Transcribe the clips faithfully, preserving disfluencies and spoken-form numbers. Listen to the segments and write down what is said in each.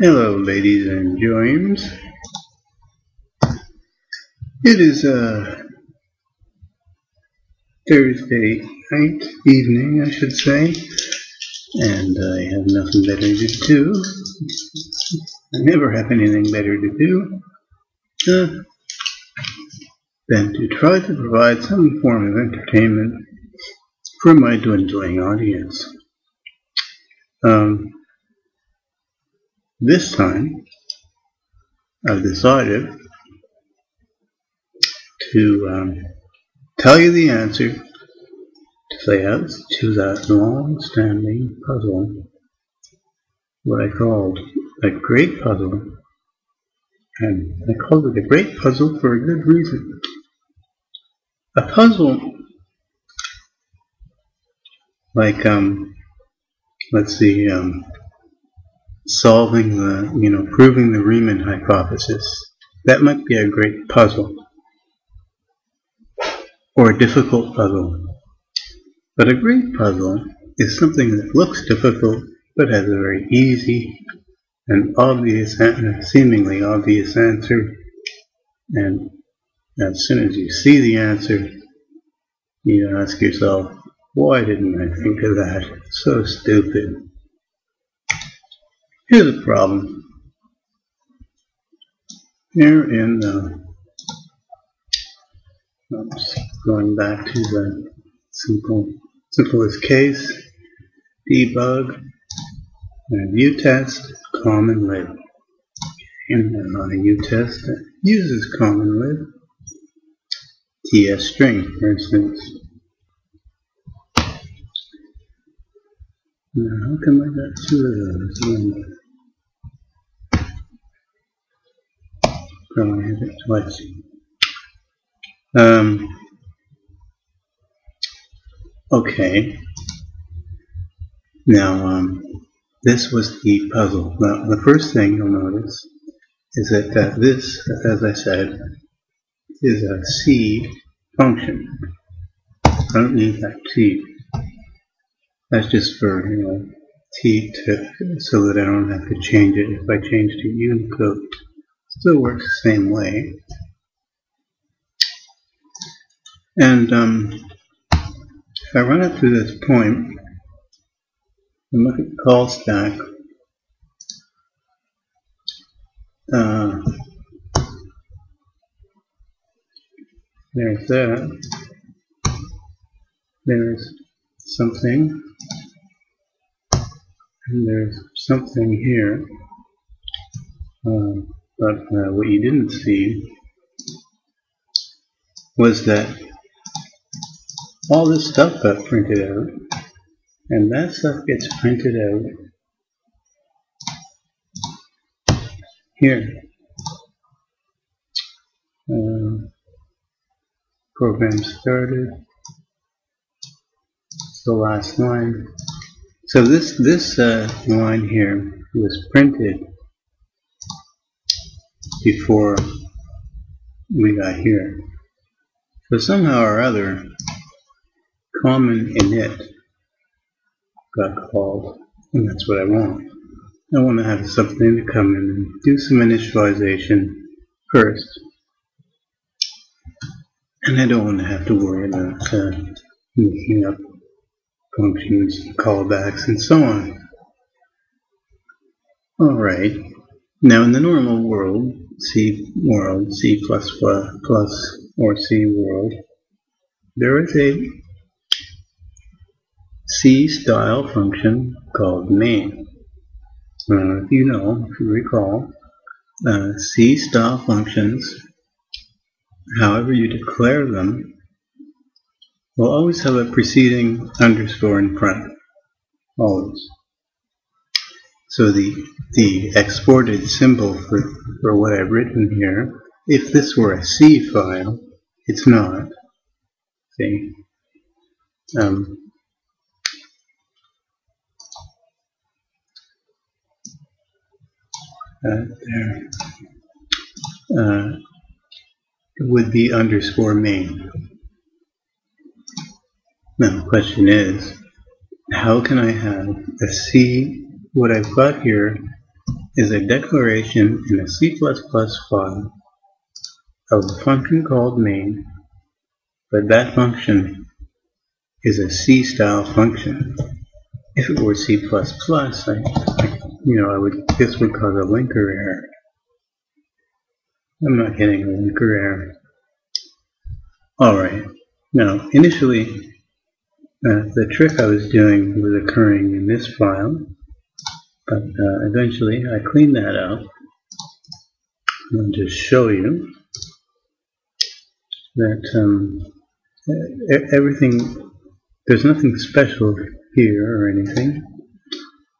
Hello, ladies and germs. It is a Thursday night, evening, I should say, and I have nothing better to do. I never have anything better to do uh, than to try to provide some form of entertainment for my dwindling audience. Um, this time, I've decided to um, tell you the answer to that, to that long-standing puzzle, what I called a great puzzle, and I called it a great puzzle for a good reason. A puzzle like um. Let's see, um, solving the, you know, proving the Riemann hypothesis. That might be a great puzzle, or a difficult puzzle. But a great puzzle is something that looks difficult, but has a very easy and obvious, and seemingly obvious answer. And as soon as you see the answer, you ask yourself, why didn't I think of that? So stupid. Here's a problem. Here in the... Oops, going back to the simple, simplest case. Debug. And a U test. Common lib. And not a U test that uses common lib. T S string, for instance. Now, how come I got two of those? One. Probably had it twice. Um, okay. Now, um, this was the puzzle. Now, the first thing you'll notice is that uh, this, as I said, is a C function. I don't need that C. That's just for, you know, T to, so that I don't have to change it. If I change to Unicode, it still works the same way. And um, if I run it through this point and look at the call stack, uh, there's that. There's something. And there's something here, uh, but uh, what you didn't see was that all this stuff got printed out, and that stuff gets printed out here. Uh, program started. It's the last line. So this this uh, line here was printed before we got here. So somehow or other, common init got called, and that's what I want. I want to have something to come in and do some initialization first, and I don't want to have to worry about uh, making up functions, callbacks, and so on. Alright, now in the normal world, C world, C++ or C world, there is a C-style function called main. Now, if you know, if you recall, uh, C-style functions, however you declare them, we'll always have a preceding underscore in front. Always. So the the exported symbol for, for what I've written here, if this were a C file, it's not. See? Um, uh, there. Uh, it would be underscore main. Now the question is, how can I have a C? What I've got here is a declaration in a C plus plus file of a function called main, but that function is a C style function. If it were C plus plus, I, I, you know, I would, this would cause a linker error. I'm not getting a linker error. Alright, now initially uh, the trick I was doing was occurring in this file, but uh, eventually I cleaned that up. I'll just show you that um, everything, there's nothing special here or anything.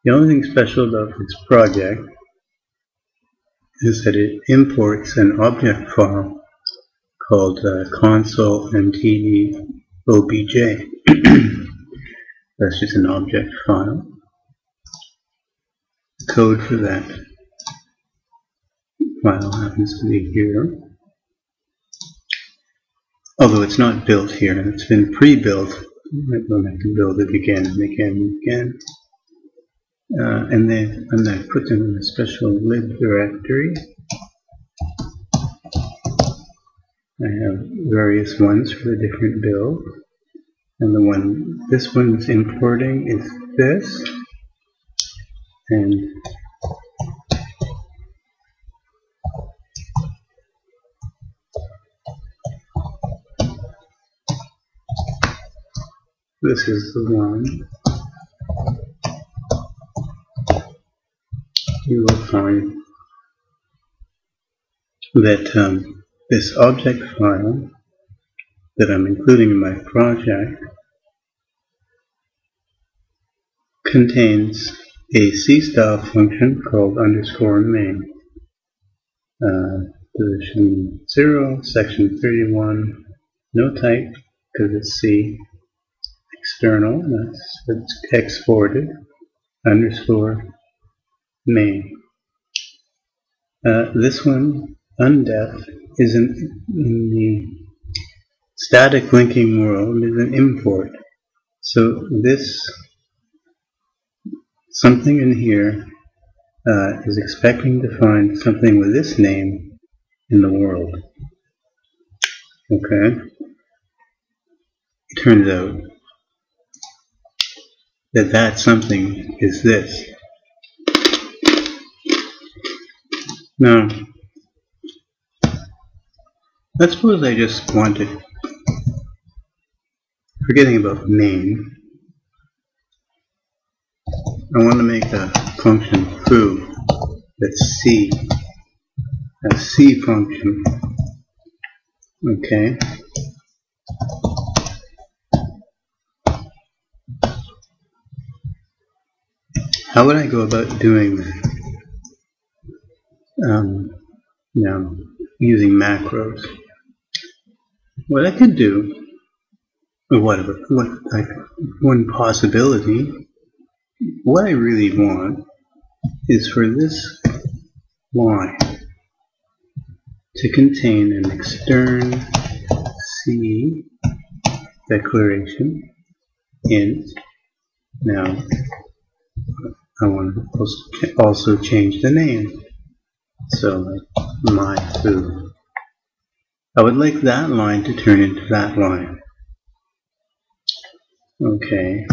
The only thing special about this project is that it imports an object file called uh, console dot m j D O obj. That's just an object file. The code for that file happens to be here, although it's not built here, it's been pre-built. Then I can build it again and again and again. Uh, and then I'm going to put them in a special lib directory. I have various ones for the different builds, and the one, this one is importing is this, and this is the one you will find that um, this object file that I'm including in my project contains a C-style function called underscore main, uh, position zero, section thirty-one, no type because it's C. External, that's it's exported, underscore main. Uh, this one, undef, is in, in the static linking world, is an import. So this, something in here uh, is expecting to find something with this name in the world. Okay. It turns out that that something is this. Now, let's suppose I just wanted, forgetting about name, I want to make a function foo that's C, a C function. Okay. How would I go about doing that? Um, you know, using macros. What I could do, or whatever, what, like one possibility, what I really want is for this line to contain an extern C declaration int. Now, I want to also change the name, so like my foo. I would like that line to turn into that line. Okay.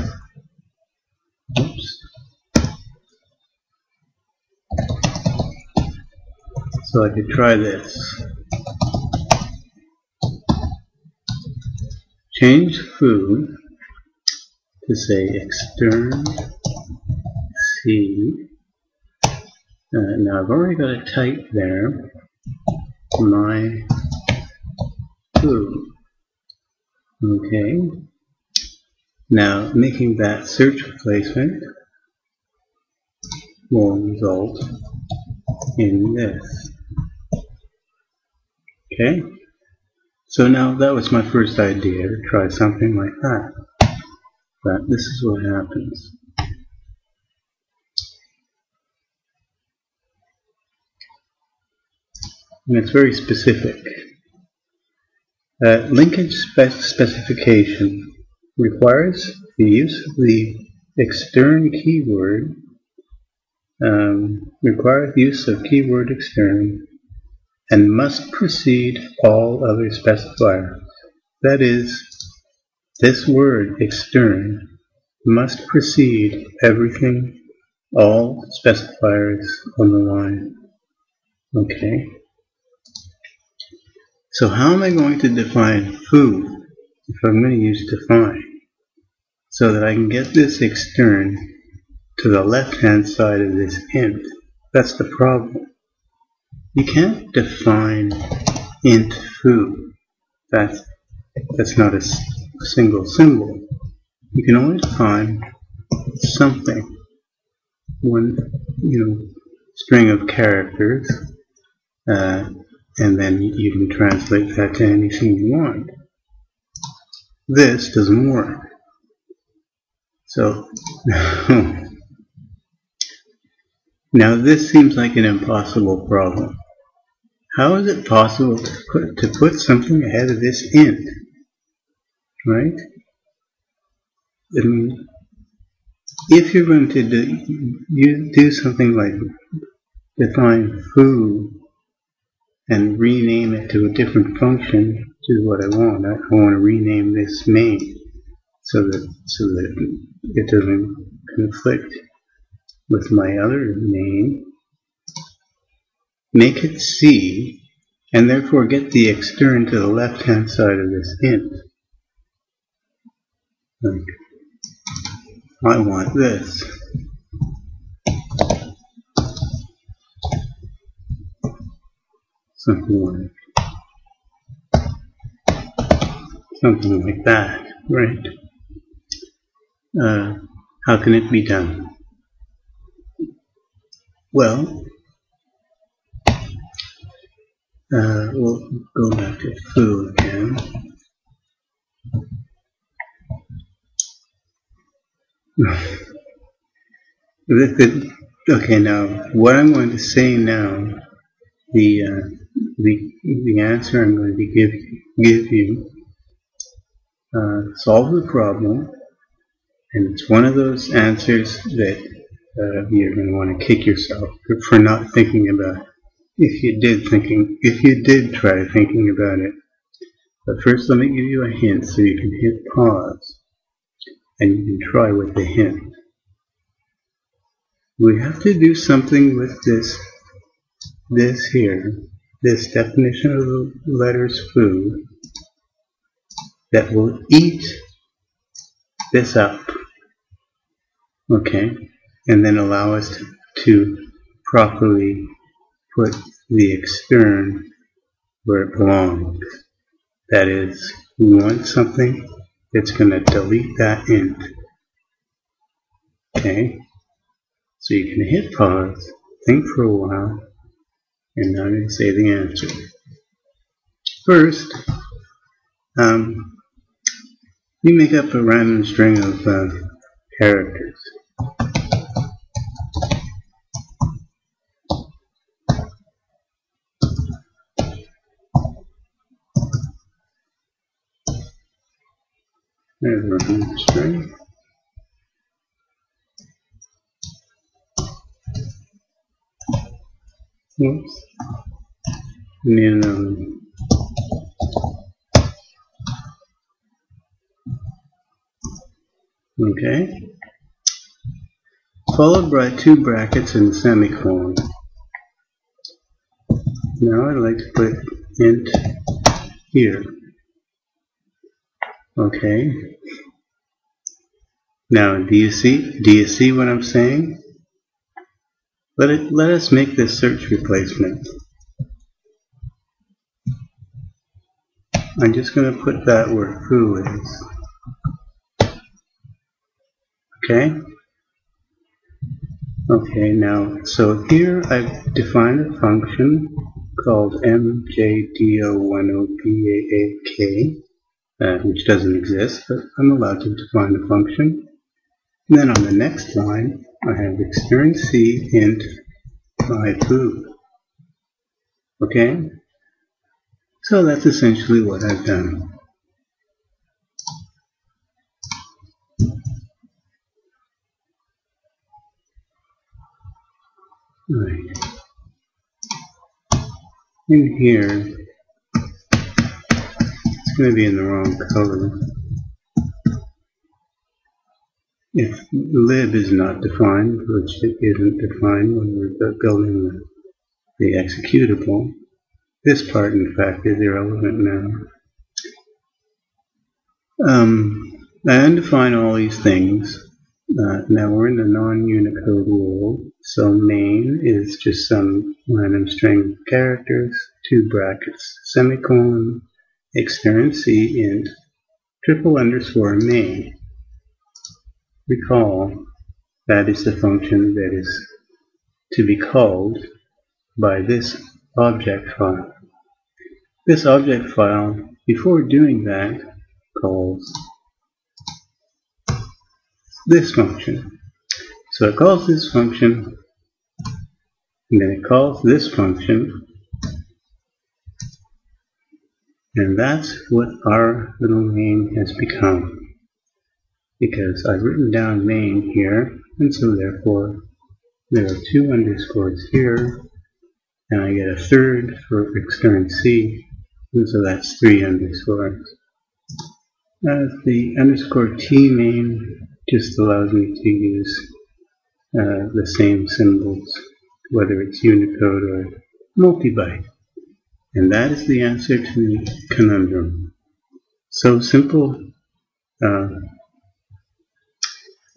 Oops. So I could try this. Change foo to say extern. C. Uh, now I've already got a type there, my foo. Okay. Now making that search replacement will result in this. Okay. So now that was my first idea, to try something like that. But this is what happens. And it's very specific. Uh, linkage spec specification requires the use of the extern keyword um, requires use of keyword extern and must precede all other specifier. That is, this word extern must precede everything, all specifiers on the line. Okay. So how am I going to define foo if I'm going to use define, so that I can get this extern to the left-hand side of this int? That's the problem. You can't define int foo. That's, that's not a single symbol. You can only define something, one you know, string of characters, uh, and then you can translate that to anything you want. This doesn't work. So, now this seems like an impossible problem. How is it possible to put, to put something ahead of this int? Right? I mean, if you're going to do, you do something like define foo and rename it to a different function, which is what I want. I, I want to rename this main so that, so that it doesn't conflict with my other name. Make it C, and therefore get the extern to the left-hand side of this int. Like, I want this. Something like, something like that, right? Uh, how can it be done? Well, uh, we'll go back to foo again. Okay, now what I'm going to say now, the uh, the the answer I'm going to give give you, uh, solve the problem. And it's one of those answers that uh, you're going to want to kick yourself for not thinking about. If you did thinking, if you did try thinking about it. But first, let me give you a hint so you can hit pause, and you can try with the hint. We have to do something with this, this here, this definition of the letters foo, that will eat this up. Okay, and then allow us to, to properly put the extern where it belongs. That is, we want something that's going to delete that int. Okay, so you can hit pause, think for a while, and now I'm going to say the answer. First, um, you make up a random string of uh, characters. There's a random string. Oops. We need another one. Okay, followed by two brackets and a semicolon. Now I'd like to put int here. Okay. Now, do you see? Do you see what I'm saying? Let it. Let us make this search replacement. I'm just going to put that where foo is. Okay. Okay. Now, so here I've defined a function called M J D O one zero P A A K, uh, which doesn't exist, but I'm allowed to define a function. And then on the next line, I have extern C int my foo. Okay. So that's essentially what I've done. Right. In here, it's going to be in the wrong color. If lib is not defined, which it isn't defined when we're building the, the executable, this part, in fact, is irrelevant now. Um, I undefine all these things. Uh, now we're in the non-Unicode world, so main is just some random string of characters, two brackets, semicolon, extern c int, triple underscore main. Recall that is the function that is to be called by this object file. This object file, before doing that, calls this function. So it calls this function, and then it calls this function, and that's what our little main has become, because I've written down main here, and so therefore there are two underscores here, and I get a third for extern c, and so that's three underscores. As the underscore t main just allows me to use uh, the same symbols, whether it's Unicode or multibyte. And that is the answer to the conundrum. So simple uh,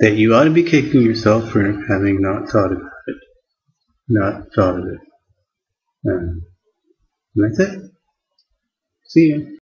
that you ought to be kicking yourself for having not thought about it. Not thought of it. Uh, and that's it. See you.